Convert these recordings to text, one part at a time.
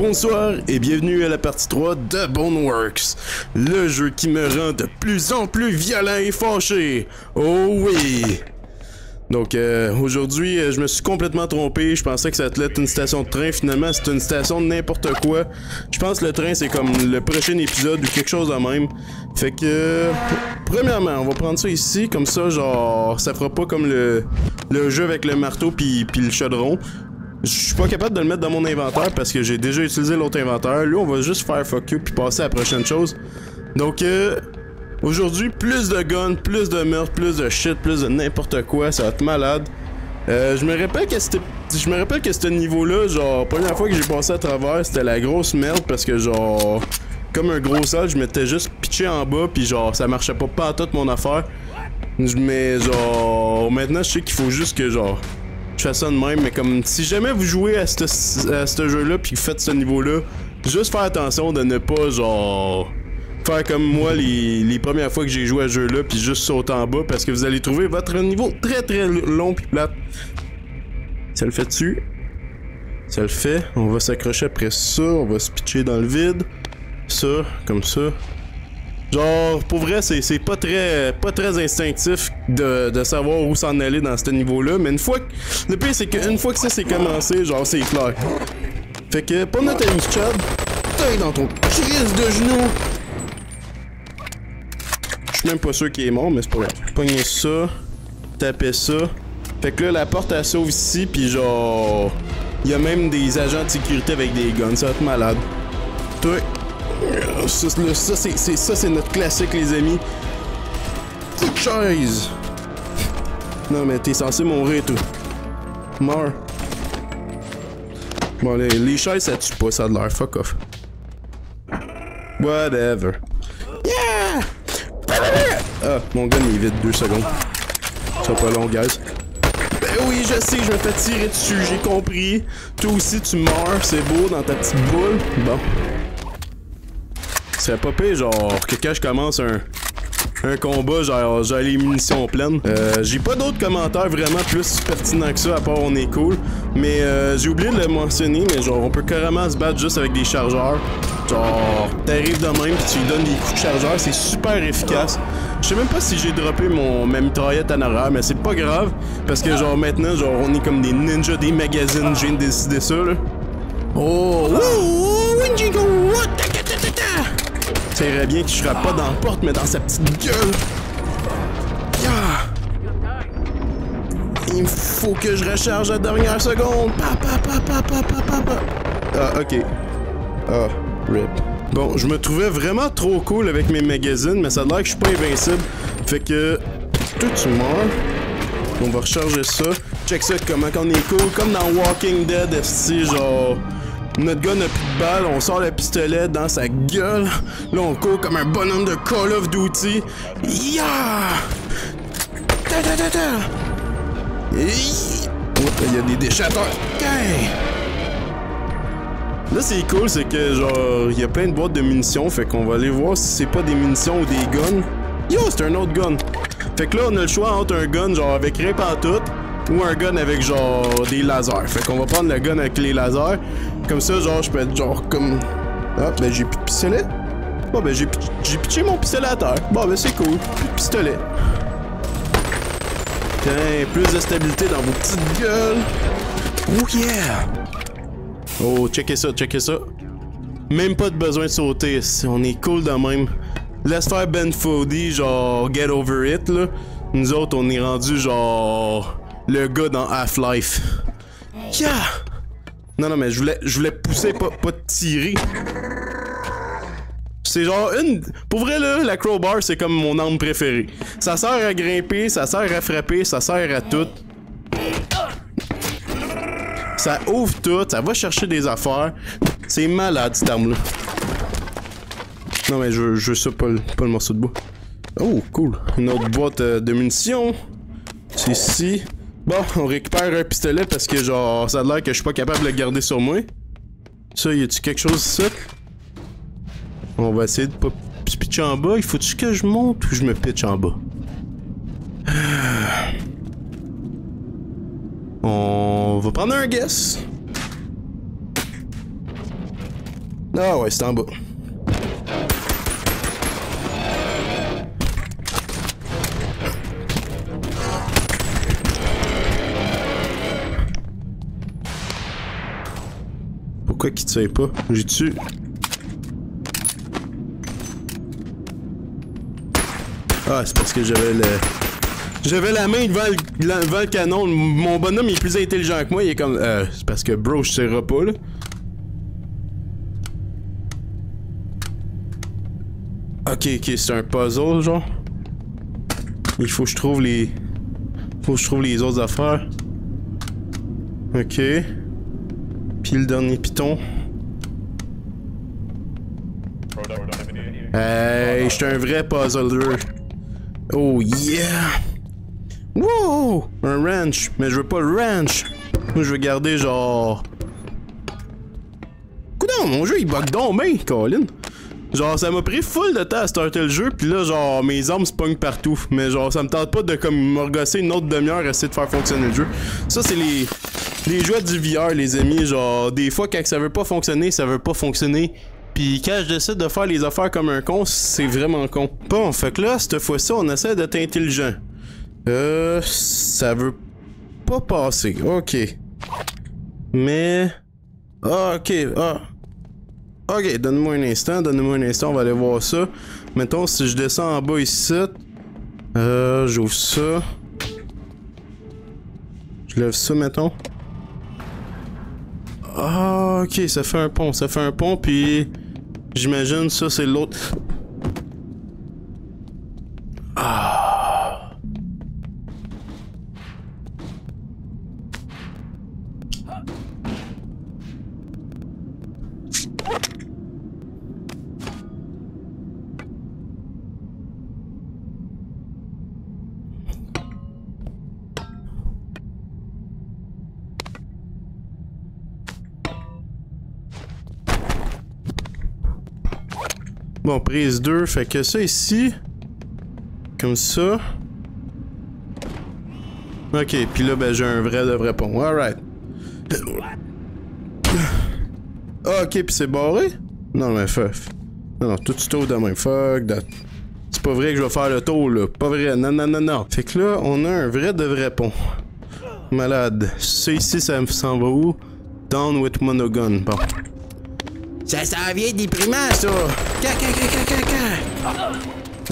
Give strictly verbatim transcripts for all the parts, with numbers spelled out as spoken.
Bonsoir et bienvenue à la partie trois de Boneworks, le jeu qui me rend de plus en plus violent et fâché. Oh oui! Donc euh, aujourd'hui, euh, je me suis complètement trompé. Je pensais que ça allait être une station de train. Finalement, c'est une station de n'importe quoi. Je pense que le train, c'est comme le prochain épisode ou quelque chose de même. Fait que, euh, premièrement, on va prendre ça ici. Comme ça, genre, ça fera pas comme le, le jeu avec le marteau puis le chaudron. Je suis pas capable de le mettre dans mon inventaire parce que j'ai déjà utilisé l'autre inventaire. Lui, on va juste faire fuck you puis passer à la prochaine chose. Donc, euh... aujourd'hui, plus de guns, plus de meurtres, plus de shit, plus de n'importe quoi, ça va être malade. Euh, je me rappelle que c'était, je me rappelle que ce niveau-là, genre, première fois que j'ai passé à travers, c'était la grosse merde parce que genre, comme un gros sale, je m'étais juste pitché en bas puis genre, ça marchait pas pas à toute mon affaire. Mais genre, maintenant je sais qu'il faut juste que genre, je fasse ça de même. Mais comme si jamais vous jouez à ce, à ce jeu-là puis faites ce niveau-là, juste faire attention de ne pas genre faire comme moi les, les premières fois que j'ai joué à ce jeu-là, puis juste sauter en bas, parce que vous allez trouver votre niveau très très long puis plate. Ça le fait dessus. Ça le fait. On va s'accrocher après ça. On va se pitcher dans le vide. Ça, comme ça. Genre, pour vrai, c'est pas très pas très instinctif de, de savoir où s'en aller dans ce niveau-là, mais une fois que... Le pire, c'est qu'une fois que ça s'est commencé, genre, c'est clair. Fait que, pour notre ami Chad, t'es dans ton crise de genoux. Je suis même pas sûr qu'il est mort, mais c'est pas grave. Pogner ça, taper ça. Fait que là, la porte elle s'ouvre ici, pis genre, il y a même des agents de sécurité avec des guns, ça va être malade. Toi, ça, ça c'est notre classique, les amis. Coup de chaise! Non, mais t'es censé mourir, toi. Meurs. Bon, les, les chaises, ça tue pas, ça a de l'air. Fuck off. Whatever. Yeah! Ah, mon gun il est vide, deux secondes. Ça va pas long, guys. Ben oui, je sais, je me fais tirer dessus, j'ai compris. Toi aussi, tu meurs, c'est beau, dans ta petite boule. Bon. Ce serait pas pire, genre, que quand je commence un, un combat, genre, j'ai les munitions pleines. Euh, j'ai pas d'autres commentaires vraiment plus pertinents que ça, à part on est cool. Mais euh, j'ai oublié de le mentionner, mais genre, on peut carrément se battre juste avec des chargeurs. Genre, t'arrives de même pis tu lui donnes des coups de chargeur, c'est super efficace. Je sais même pas si j'ai droppé mon, ma mitraillette en arrière, mais c'est pas grave. Parce que genre maintenant, genre on est comme des ninjas des magazines, j'ai décidé ça là. Oh, ça irait bien que je frappe pas dans la porte, mais dans sa petite gueule. Il faut que je recharge la dernière seconde. Ah, ok. Ah. Rip. Bon, je me trouvais vraiment trop cool avec mes magazines, mais ça a l'air que je suis pas invincible. Fait que... Toi, tu meurs. On va recharger ça. Check ça, comment on est cool. Comme dans Walking Dead F C, genre... Notre gars n'a plus de balles, on sort le pistolet dans sa gueule. Là, on court comme un bonhomme de Call of Duty. Yeah! Ta ta ta ta! Et... Oups, il y a des décheteurs. Hey! Là, c'est cool, c'est que genre, il y a plein de boîtes de munitions, fait qu'on va aller voir si c'est pas des munitions ou des guns. Yo, c'est un autre gun! Fait que là, on a le choix entre un gun genre avec rien pantoute ou un gun avec genre des lasers. Fait qu'on va prendre le gun avec les lasers. Comme ça, genre, je peux être genre comme... Ah, ben j'ai plus de pistolet. Bon, ben j'ai pitché mon pistolet à terre. Bon, ben c'est cool, plus de pistolet. Tiens, plus de stabilité dans vos petites gueules. Oh yeah! Oh, checkez ça, checkez ça. Même pas de besoin de sauter, on est cool de même. Laisse faire Ben Foddy, genre, get over it, là. Nous autres, on est rendu genre, le gars dans Half-Life. Yeah! Non, non, mais je voulais, je voulais pousser, pas, pas tirer. C'est genre une... Pour vrai, là, la crowbar, c'est comme mon arme préférée. Ça sert à grimper, ça sert à frapper, ça sert à tout. Ça ouvre tout, ça va chercher des affaires. C'est malade, cette arme-là. Non, mais je, je veux ça, pas le, pas le morceau de bois. Oh, cool. Une autre boîte euh, de munitions. C'est ici. Bon, on récupère un pistolet parce que, genre, ça a l'air que je suis pas capable de le garder sur moi. Ça, y a-tu quelque chose, ça? On va essayer de pas se pitcher en bas. Il faut-tu que je monte ou je me pitche en bas? Ah. On va prendre un guess. No, I stumbled. Pourquoi qu'il tire pas? J'ai tué. Ah, c'est parce que j'avais le... J'avais la main devant le... devant le canon. Mon bonhomme, il est plus intelligent que moi. Il est comme... Euh, c'est parce que, bro, je tirerai pas, là. Ok, ok, c'est un puzzle, genre. Il faut que je trouve les... Faut que je trouve les autres affaires. Ok. Puis le dernier piton. Hey, j'suis un vrai puzzler. Oh yeah! Wow! Un ranch! Mais je veux pas le ranch! Moi je veux garder genre... Coudon, mon jeu il bug donc bien, Colin! Genre ça m'a pris full de temps à starter le jeu, pis là genre mes armes se pognent partout. Mais genre ça me tente pas de comme m'orgasser une autre demi-heure à essayer de faire fonctionner le jeu. Ça c'est les... Les joies du V R, les amis, genre, des fois, quand ça veut pas fonctionner, ça veut pas fonctionner. Puis quand je décide de faire les affaires comme un con, c'est vraiment con. Bon, fait que là, cette fois-ci, on essaie d'être intelligent. Euh, ça veut pas passer, ok. Mais... Ah, ok, ah. Ok, donne-moi un instant, donne-moi un instant, on va aller voir ça. Mettons, si je descends en bas ici... Euh, j'ouvre ça. Je lève ça, mettons. Ah, ok, ça fait un pont, ça fait un pont, puis j'imagine ça c'est l'autre. Ah. Bon, prise deux, fait que ça ici, comme ça. Ok, puis là, ben j'ai un vrai de vrai pont. Alright. Ok, puis c'est barré? Non, mais fuck. Non, non, tout tu tour de même. Fuck that. C'est pas vrai que je vais faire le tour, là. Pas vrai. Non, non, non, non. Fait que là, on a un vrai de vrai pont. Malade. Ça ici, ça s'en va où? Down with monogun. Bon. Ça s'en vient déprimant, ça!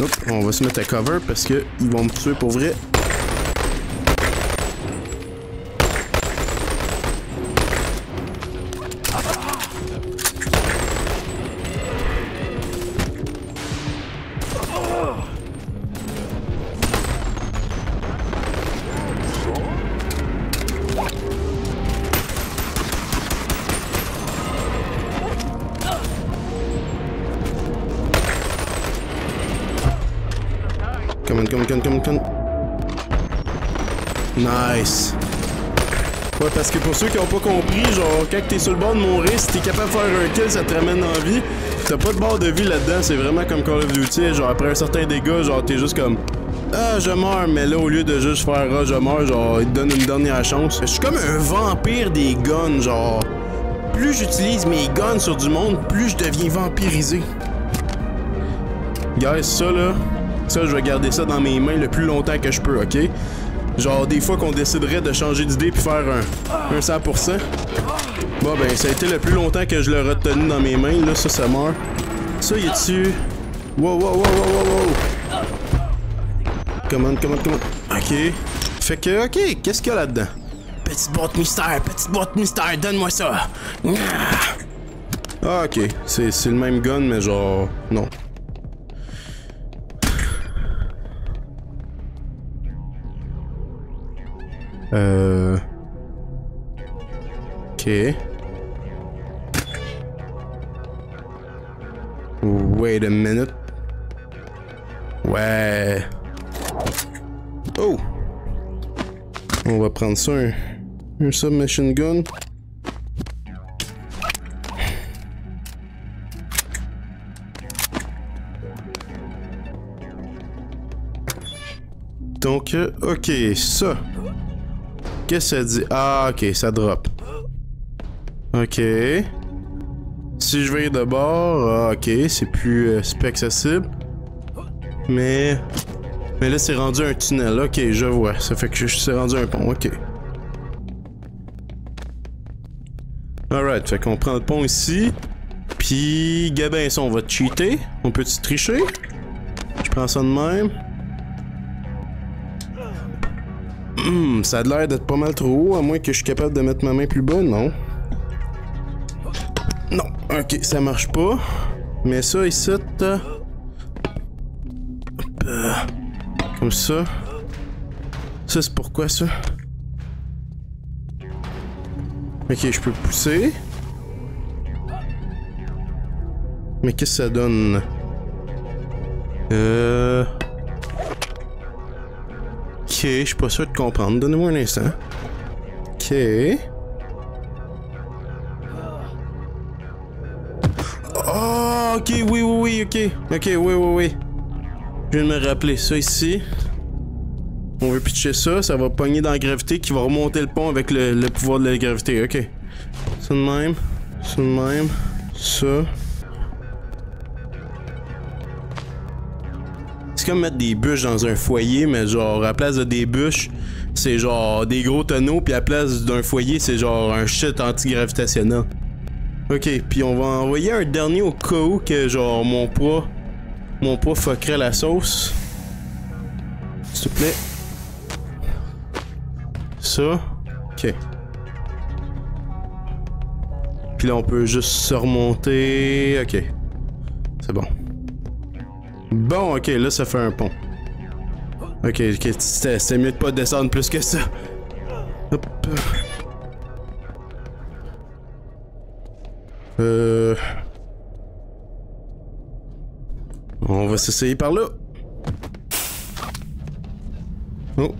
Hop, on va se mettre à cover parce que ils vont me tuer pour vrai. Nice. Ouais, parce que pour ceux qui ont pas compris, genre, quand t'es sur le bord de mourir, si t'es capable de faire un kill, ça te ramène en vie. T'as pas de barre de vie là-dedans, c'est vraiment comme Call of Duty. Genre, après un certain dégât, genre, t'es juste comme ah, je meurs, mais là, au lieu de juste faire ah, je meurs, genre, il te donne une dernière chance. Je suis comme un vampire des guns, genre. Plus j'utilise mes guns sur du monde, plus je deviens vampirisé. Guys, ça là, ça, je vais garder ça dans mes mains le plus longtemps que je peux, ok? Genre des fois qu'on déciderait de changer d'idée puis faire un, un cent pour cent. Bon ben ça a été le plus longtemps que je l'ai retenu dans mes mains. Là ça ça meurt. Ça y est dessus. Wow wow wow wow wow wow. Commande, commande, commande. Ok. Fait que ok, qu'est-ce qu'il y a là-dedans? Petite boîte mystère, petite boîte mystère, donne-moi ça. Ah ok, c'est le même gun mais genre non. Euh... Ok. Wait a minute. Ouais. Oh! On va prendre ça, un, un submachine gun. Donc, ok, ça. Qu'est-ce que ça dit? Ah, ok, ça drop. Ok. Si je vais de bord, ah, ok, c'est plus, euh, plus accessible. Mais... Mais là, c'est rendu un tunnel. Ok, je vois. Ça fait que je suis rendu un pont. Ok. Alright, fait qu'on prend le pont ici. Puis, gabin, ça, on va cheater. On peut-tu tricher? Je prends ça de même. Hum, ça a l'air d'être pas mal trop haut, à moins que je suis capable de mettre ma main plus bas, non? Non, ok, ça marche pas. Mais ça, ici, euh, euh, comme ça. Ça, c'est pourquoi ça? Ok, je peux pousser. Mais qu'est-ce que ça donne? Euh... Ok, je suis pas sûr de comprendre. Donnez-moi un instant. Ok... Oh, ok, oui, oui, oui, ok. Ok, oui, oui, oui. Je viens de me rappeler ça ici. On veut pitcher ça, ça va pogner dans la gravité qui va remonter le pont avec le, le pouvoir de la gravité, ok. Ça de même, ça de même, ça. C'est comme mettre des bûches dans un foyer, mais genre, à la place de des bûches, c'est genre des gros tonneaux, puis à la place d'un foyer, c'est genre un shit anti-gravitationnel. Ok, puis on va envoyer un dernier au cas où que genre mon poids, mon poids fuckerait la sauce. S'il te plaît. Ça. Ok. Puis là, on peut juste se remonter. Ok. C'est bon. Bon, ok, là, ça fait un pont. Ok, ok, c'est mieux de pas descendre plus que ça. Hop. Euh... On va s'essayer par là. Oh.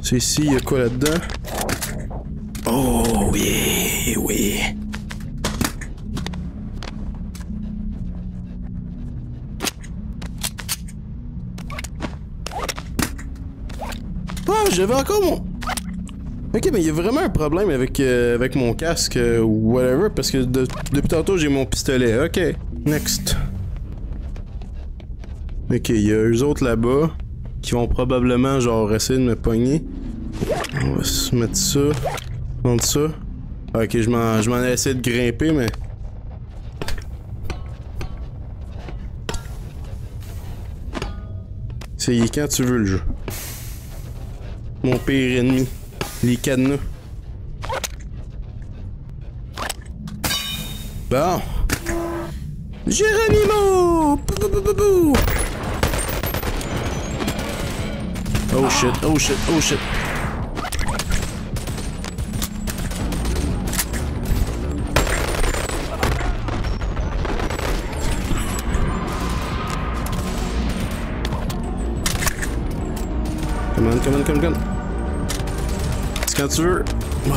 C'est ici, il y a quoi là-dedans? Oh, oui, oui. Oh, j'avais encore mon... Ok, mais il y a vraiment un problème avec, euh, avec mon casque ou euh, whatever, parce que de, depuis tantôt j'ai mon pistolet. Ok, next. Ok, il y a eux autres là-bas qui vont probablement genre essayer de me pogner. On va se mettre ça, prendre ça. Ok, je m'en je m'en ai essayé de grimper, mais... C'est quand tu veux le jeu. Mon pire ennemi. Les cadenas. Bon. Geronimo! Oh shit, oh shit, oh shit. Come on, come on, come on, come on. Quand tu veux. Oh.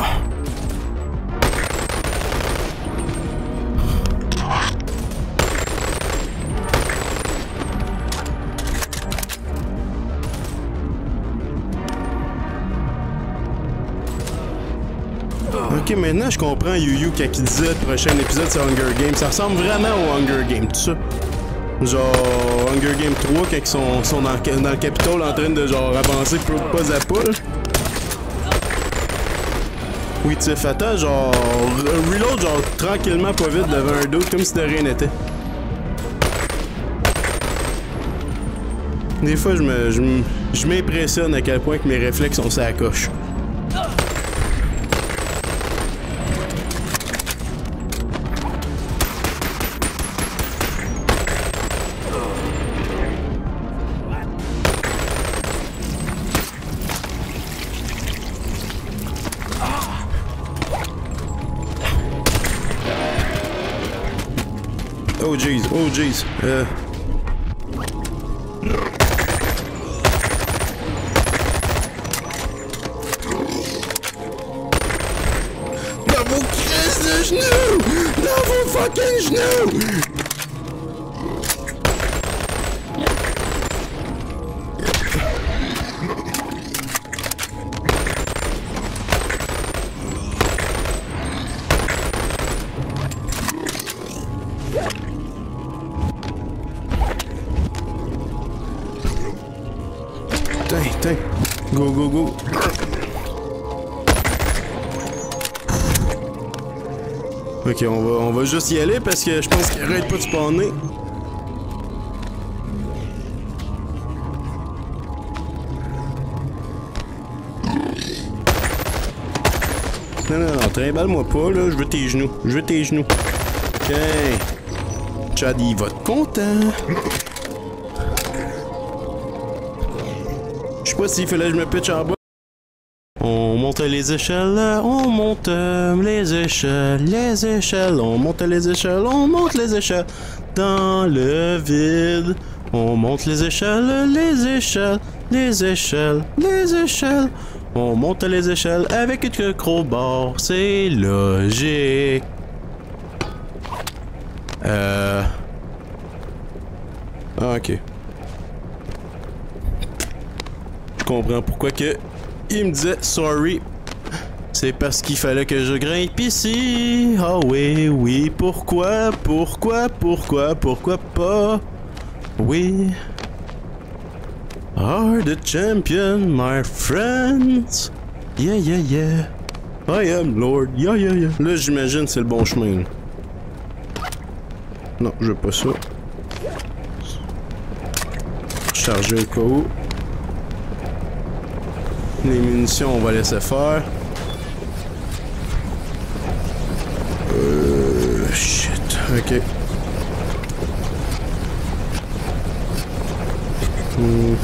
Ok, maintenant je comprends Yu-Yu quand il disait le prochain épisode c'est Hunger Games. Ça ressemble vraiment au Hunger Games, tout ça. Genre Hunger Games trois quand ils sont, sont dans, dans le Capitole en train de genre avancer pas à pas. Oui, tu sais, fatal, genre. Reload, genre, tranquillement, pas vite, devant un dos, comme si de rien n'était. Des fois, je me. Je, je m'impressionne à quel point que mes réflexes sont ça à la coche. Oh jeez, oh jeez, euh... Dans vos crises de genoux! Dans vos fucking genoux! Putain, putain. Go, go, go. Ok, on va, on va juste y aller parce que je pense qu'il arrête pas de spawner. Non, non, non, trimballe-moi pas, là. Je veux tes genoux. Je veux tes genoux. Ok. Chad, il va être content. Je sais pas s'il fallait que je me pitche en bas. On monte les échelles, on monte les échelles, les échelles, on monte les échelles, on monte les échelles. Dans le vide, on monte les échelles, les échelles, les échelles, les échelles. On monte les échelles avec une crowbar, c'est logique. Euh... Ah, ok. Je comprends pourquoi que... il me disait sorry. C'est parce qu'il fallait que je grimpe ici. Ah oh, oui, oui. Pourquoi, pourquoi, pourquoi, pourquoi pas? Oui. Are the champion, my friends. Yeah, yeah, yeah. I am Lord. Yeah, yeah, yeah. Là, j'imagine c'est le bon chemin. Là. Non, je veux pas ça. Charger au cas où. Les munitions, on va laisser faire. Euh... Shit. Ok. Hmm.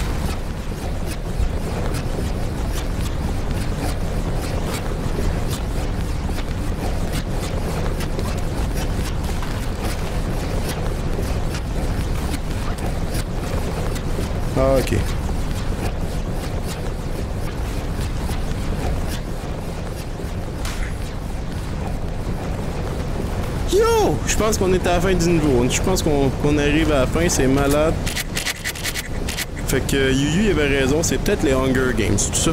Ah, ok. Yo! Je pense qu'on est à la fin du niveau. Je pense qu'on qu'on arrive à la fin, c'est malade. Fait que Yuyu avait raison, c'est peut-être les Hunger Games, tout ça.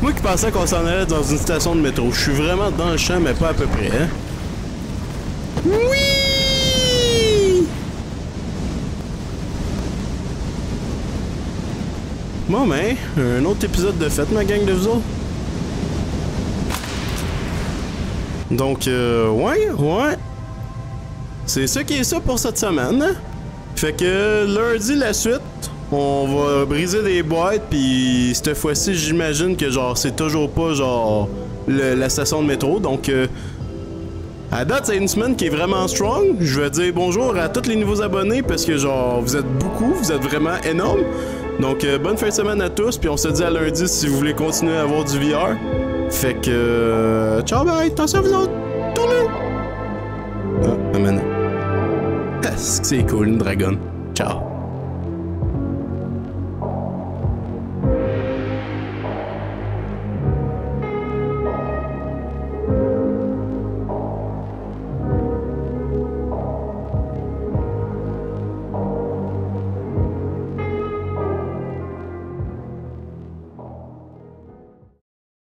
Moi qui pensais qu'on s'en allait dans une station de métro. Je suis vraiment dans le champ, mais pas à peu près, hein? Oui! Bon ben, un autre épisode de fête, ma gang de vous autres. Donc, euh, ouais, ouais. C'est ça qui est ça pour cette semaine. Fait que lundi, la suite, on va briser des boîtes, puis cette fois-ci, j'imagine que genre c'est toujours pas genre le, la station de métro. Donc, euh, à date, c'est une semaine qui est vraiment strong. Je veux dire bonjour à tous les nouveaux abonnés parce que genre vous êtes beaucoup, vous êtes vraiment énormes. Donc, euh, bonne fin de semaine à tous, puis on se dit à lundi si vous voulez continuer à avoir du V R. Fait que... Euh, ciao, bye! Attention à vous autres! Tournez! Ah, un mané. Est-ce que c'est cool, une dragonne? Ciao!